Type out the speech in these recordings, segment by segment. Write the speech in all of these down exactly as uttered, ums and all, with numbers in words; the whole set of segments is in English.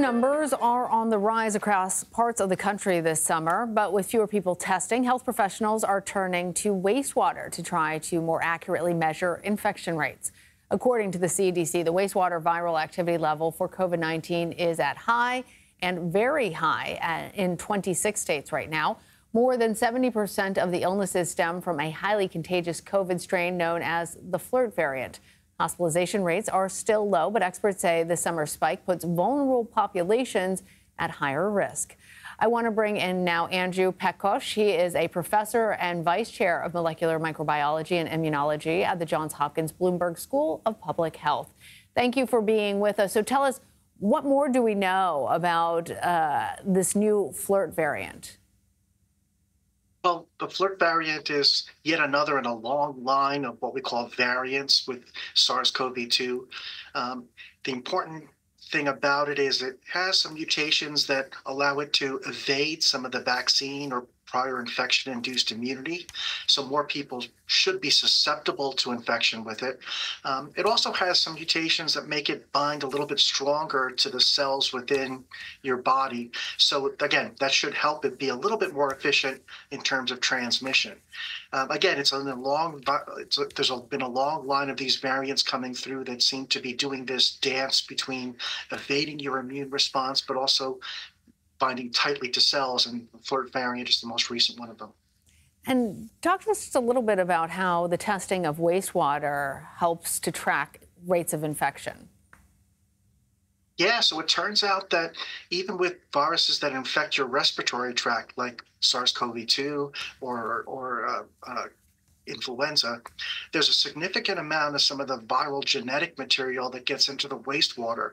numbers are on the rise across parts of the country this summer, but with fewer people testing, health professionals are turning to wastewater to try to more accurately measure infection rates. According to the C D C, the wastewater viral activity level for COVID nineteen is at high and very high in twenty-six states right now. More than seventy percent of the illnesses stem from a highly contagious COVID strain known as the FLiRT variant. Hospitalization rates are still low, but experts say the summer spike puts vulnerable populations at higher risk. I want to bring in now Andrew Pekosz. He is a professor and vice chair of molecular microbiology and immunology at the Johns Hopkins Bloomberg School of Public Health. Thank you for being with us. So tell us, what more do we know about uh, this new FLiRT variant? Well, the FLiRT variant is yet another in a long line of what we call variants with SARS CoV two. Um, the important thing about it is it has some mutations that allow it to evade some of the vaccine or prior infection-induced immunity, so more people should be susceptible to infection with it. Um, it also has some mutations that make it bind a little bit stronger to the cells within your body. So again, that should help it be a little bit more efficient in terms of transmission. Um, again, it's on the long, it's, there's been a long line of these variants coming through that seem to be doing this dance between evading your immune response, but also binding tightly to cells, and the FLiRT variant is the most recent one of them. And talk to us just a little bit about how the testing of wastewater helps to track rates of infection. Yeah, so it turns out that even with viruses that infect your respiratory tract, like SARS CoV two or, or uh, uh, influenza, there's a significant amount of some of the viral genetic material that gets into the wastewater.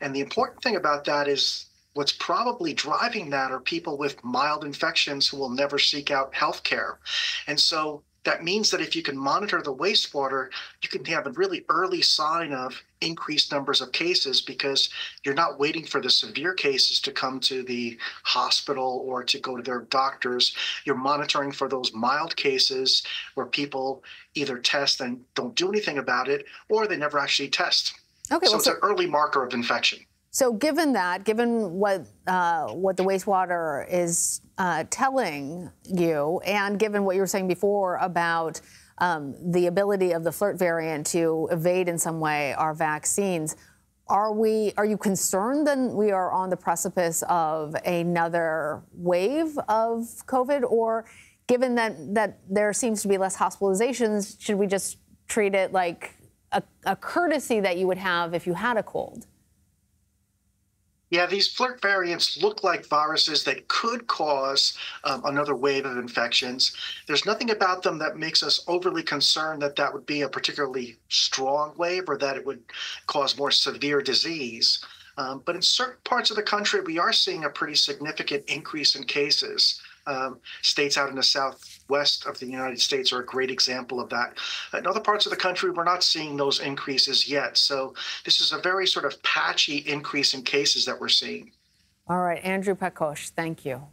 And the important thing about that is what's probably driving that are people with mild infections who will never seek out health care. And so that means that if you can monitor the wastewater, you can have a really early sign of increased numbers of cases because you're not waiting for the severe cases to come to the hospital or to go to their doctors. You're monitoring for those mild cases where people either test and don't do anything about it, or they never actually test. Okay, so well, it's so an early marker of infection. So given that, given what, uh, what the wastewater is uh, telling you, and given what you were saying before about um, the ability of the FLiRT variant to evade in some way our vaccines, are, we, are you concerned then we are on the precipice of another wave of COVID? Or given that, that there seems to be less hospitalizations, should we just treat it like a, a courtesy that you would have if you had a cold? Yeah, these FLiRT variants look like viruses that could cause um, another wave of infections. There's nothing about them that makes us overly concerned that that would be a particularly strong wave or that it would cause more severe disease. Um, but in certain parts of the country, we are seeing a pretty significant increase in cases. Um, states out in the southwest of the United States are a great example of that. In other parts of the country, we're not seeing those increases yet. So this is a very sort of patchy increase in cases that we're seeing. All right, Andrew Pekosz, thank you.